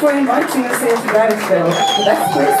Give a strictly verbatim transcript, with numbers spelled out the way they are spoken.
for inviting us here to Garageville. The best place to